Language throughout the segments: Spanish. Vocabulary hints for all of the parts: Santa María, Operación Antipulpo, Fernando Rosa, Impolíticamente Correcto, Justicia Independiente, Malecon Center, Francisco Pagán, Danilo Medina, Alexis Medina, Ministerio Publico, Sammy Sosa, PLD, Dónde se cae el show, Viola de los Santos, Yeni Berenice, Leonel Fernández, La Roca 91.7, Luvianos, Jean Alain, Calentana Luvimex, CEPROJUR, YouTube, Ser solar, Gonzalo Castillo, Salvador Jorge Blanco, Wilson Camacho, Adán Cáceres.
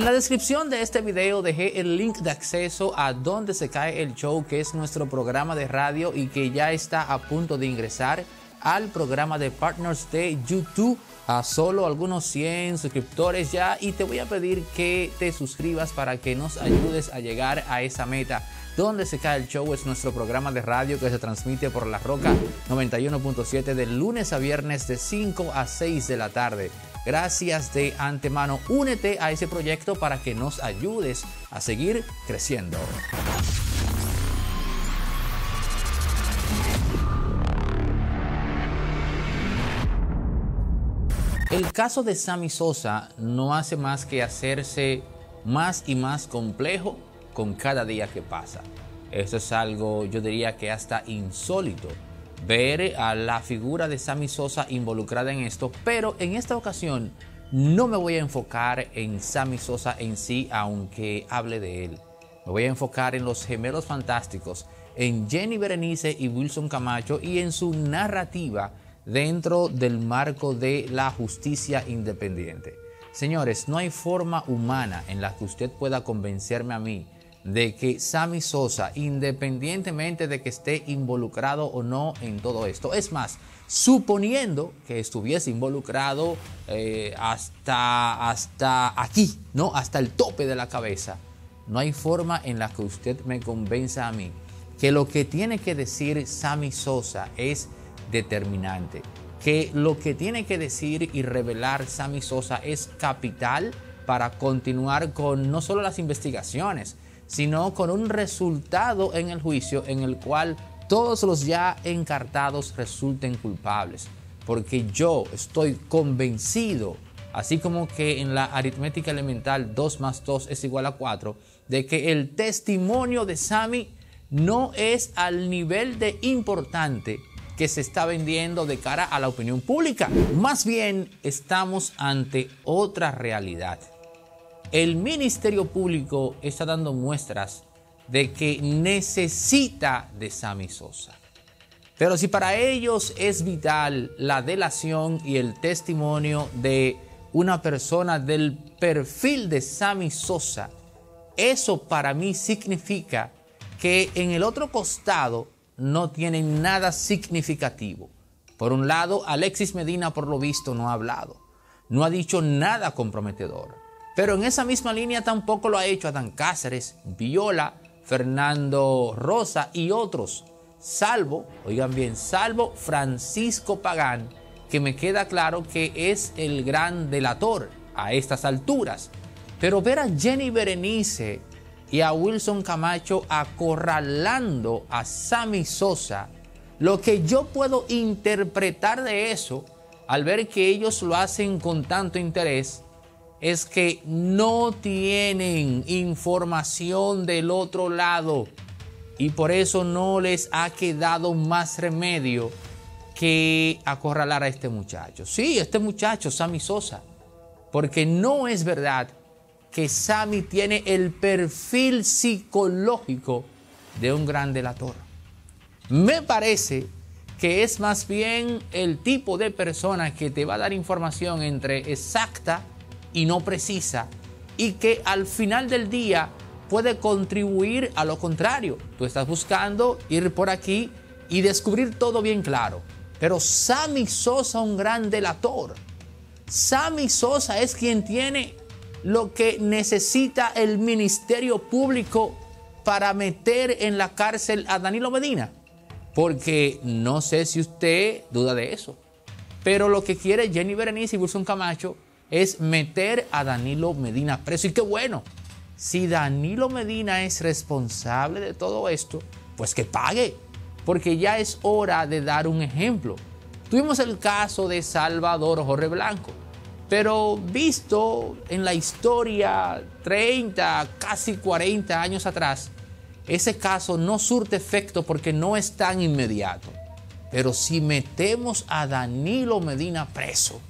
En la descripción de este video dejé el link de acceso a Dónde se cae el show, que es nuestro programa de radio y que ya está a punto de ingresar al programa de partners de YouTube. A solo algunos 100 suscriptores ya, y te voy a pedir que te suscribas para que nos ayudes a llegar a esa meta. Dónde se cae el show es nuestro programa de radio que se transmite por La Roca 91.7 de lunes a viernes de 5 a 6 de la tarde. Gracias de antemano. Únete a ese proyecto para que nos ayudes a seguir creciendo. El caso de Sammy Sosa no hace más que hacerse más y más complejo con cada día que pasa. Esto es algo, yo diría que hasta insólito, ver a la figura de Sammy Sosa involucrada en esto, pero en esta ocasión no me voy a enfocar en Sammy Sosa en sí, aunque hable de él. Me voy a enfocar en los gemelos fantásticos, en Yeni Berenice y Wilson Camacho, y en su narrativa dentro del marco de la justicia independiente. Señores, no hay forma humana en la que usted pueda convencerme a mí de que Sammy Sosa, independientemente de que esté involucrado o no en todo esto, es más, suponiendo que estuviese involucrado hasta aquí, ¿no? Hasta el tope de la cabeza, no hay forma en la que usted me convenza a mí que lo que tiene que decir Sammy Sosa es determinante, que lo que tiene que decir y revelar Sammy Sosa es capital para continuar con no solo las investigaciones, sino con un resultado en el juicio en el cual todos los ya encartados resulten culpables. Porque yo estoy convencido, así como que en la aritmética elemental 2 más 2 es igual a 4, de que el testimonio de Sammy no es al nivel de importante que se está vendiendo de cara a la opinión pública. Más bien, estamos ante otra realidad. El Ministerio Público está dando muestras de que necesita de Sammy Sosa. Pero si para ellos es vital la delación y el testimonio de una persona del perfil de Sammy Sosa, eso para mí significa que en el otro costado no tienen nada significativo. Por un lado, Alexis Medina, por lo visto, no ha hablado. No ha dicho nada comprometedor. Pero en esa misma línea tampoco lo ha hecho Adán Cáceres, Viola, Fernando Rosa y otros. Salvo, oigan bien, salvo Francisco Pagán, que me queda claro que es el gran delator a estas alturas. Pero ver a Yeni Berenice y a Wilson Camacho acorralando a Sammy Sosa, lo que yo puedo interpretar de eso, al ver que ellos lo hacen con tanto interés, es que no tienen información del otro lado y por eso no les ha quedado más remedio que acorralar a este muchacho. Sí, este muchacho, Sammy Sosa, porque no es verdad que Sammy tiene el perfil psicológico de un gran delator. Me parece que es más bien el tipo de persona que te va a dar información entre exacta y no precisa, y que al final del día puede contribuir a lo contrario. Tú estás buscando ir por aquí y descubrir todo bien claro. Pero Sammy Sosa, un gran delator. Sammy Sosa es quien tiene lo que necesita el Ministerio Público para meter en la cárcel a Danilo Medina. Porque no sé si usted duda de eso, pero lo que quiere Yeni Berenice y Wilson Camacho es meter a Danilo Medina preso. Y qué bueno, si Danilo Medina es responsable de todo esto, pues que pague, porque ya es hora de dar un ejemplo. Tuvimos el caso de Salvador Jorge Blanco, pero visto en la historia 30, casi 40 años atrás, ese caso no surte efecto porque no es tan inmediato. Pero si metemos a Danilo Medina preso,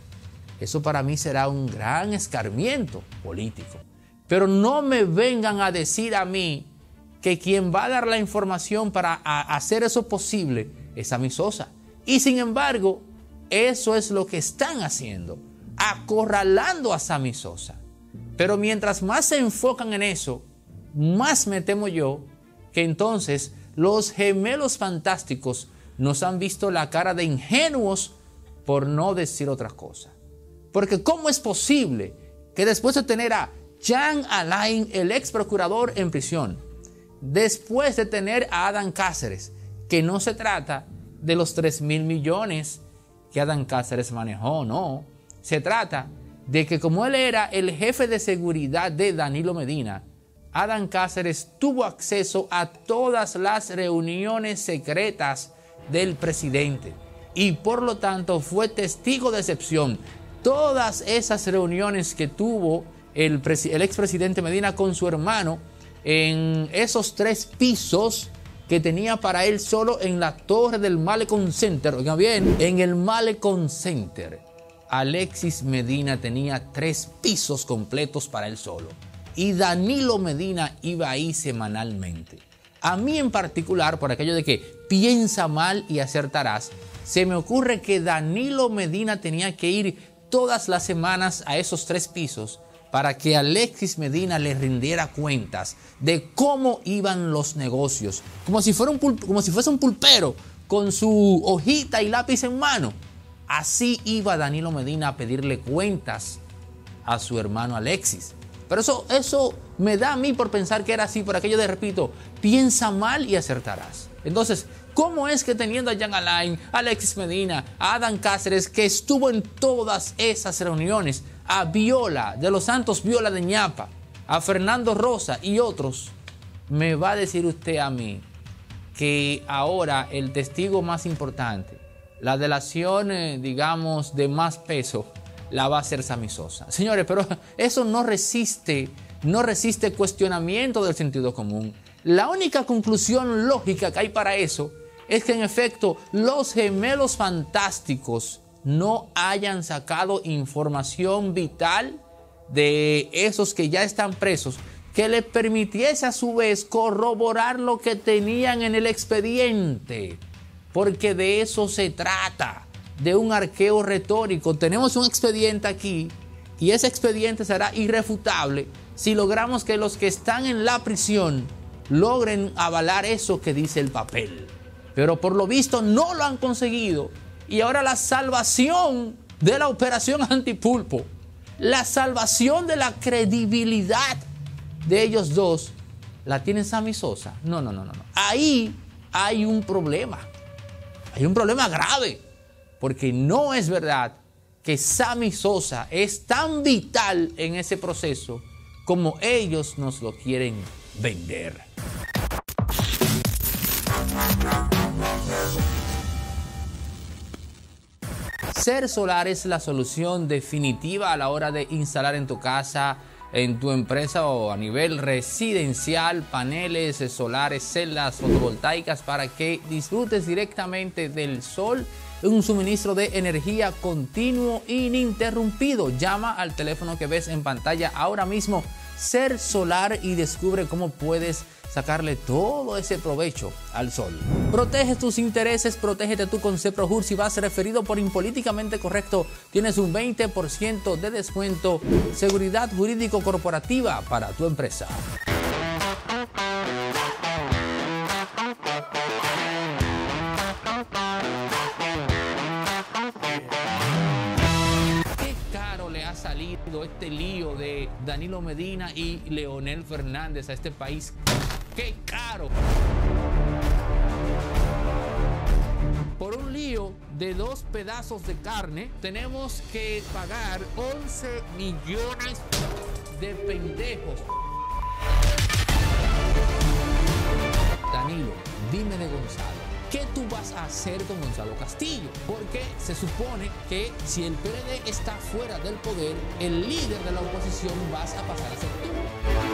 eso para mí será un gran escarmiento político. Pero no me vengan a decir a mí que quien va a dar la información para hacer eso posible es Sammy Sosa. Y sin embargo, eso es lo que están haciendo, acorralando a Sammy Sosa. Pero mientras más se enfocan en eso, más me temo yo que entonces los gemelos fantásticos nos han visto la cara de ingenuos, por no decir otra cosa. Porque ¿cómo es posible que después de tener a Jean Alain, el ex procurador, en prisión, después de tener a Adán Cáceres, que no se trata de los 3.000 millones que Adán Cáceres manejó, no, se trata de que como él era el jefe de seguridad de Danilo Medina, Adán Cáceres tuvo acceso a todas las reuniones secretas del presidente y por lo tanto fue testigo de excepción. Todas esas reuniones que tuvo el expresidente Medina con su hermano en esos 3 pisos que tenía para él solo en la torre del Malecon Center. Oigan bien, en el Malecon Center, Alexis Medina tenía 3 pisos completos para él solo. Y Danilo Medina iba ahí semanalmente. A mí en particular, por aquello de que piensa mal y acertarás, se me ocurre que Danilo Medina tenía que ir todas las semanas a esos 3 pisos para que Alexis Medina le rindiera cuentas de cómo iban los negocios. Como si fuese un pulpero con su hojita y lápiz en mano. Así iba Danilo Medina a pedirle cuentas a su hermano Alexis. Pero eso me da a mí por pensar que era así, por aquello de, repito, piensa mal y acertarás. Entonces, ¿cómo es que teniendo a Jean Alain, a Alexis Medina, a Adán Cáceres, que estuvo en todas esas reuniones, a Viola de los Santos, Viola de Ñapa, a Fernando Rosa y otros, me va a decir usted a mí que ahora el testigo más importante, la delación, digamos, de más peso, la va a hacer Sammy Sosa? Señores, pero eso no resiste cuestionamiento del sentido común. La única conclusión lógica que hay para eso es que en efecto los gemelos fantásticos no hayan sacado información vital de esos que ya están presos, que les permitiese a su vez corroborar lo que tenían en el expediente, porque de eso se trata. De un arqueo retórico. Tenemos un expediente aquí y ese expediente será irrefutable si logramos que los que están en la prisión logren avalar eso que dice el papel. Pero por lo visto no lo han conseguido y ahora la salvación de la operación antipulpo, la salvación de la credibilidad de ellos dos, la tiene Sammy Sosa. No. Ahí hay un problema. Hay un problema grave. Porque no es verdad que Sammy Sosa es tan vital en ese proceso como ellos nos lo quieren vender. Ser solar es la solución definitiva a la hora de instalar en tu casa, en tu empresa o a nivel residencial paneles solares, celdas fotovoltaicas para que disfrutes directamente del sol. Un suministro de energía continuo e ininterrumpido. Llama al teléfono que ves en pantalla ahora mismo, Ser Solar, y descubre cómo puedes sacarle todo ese provecho al sol. Protege tus intereses, protégete tú con CEPROJUR. Si vas referido por Impolíticamente Correcto, tienes un 20% de descuento. Seguridad jurídico corporativa para tu empresa. Este lío de Danilo Medina y Leonel Fernández a este país. ¡Qué caro! Por un lío de 2 pedazos de carne tenemos que pagar 11 millones de pendejos. Danilo, dime de Gonzalo. ¿Qué tú vas a hacer con Gonzalo Castillo? Porque se supone que si el PLD está fuera del poder, el líder de la oposición vas a pasar a ser tú.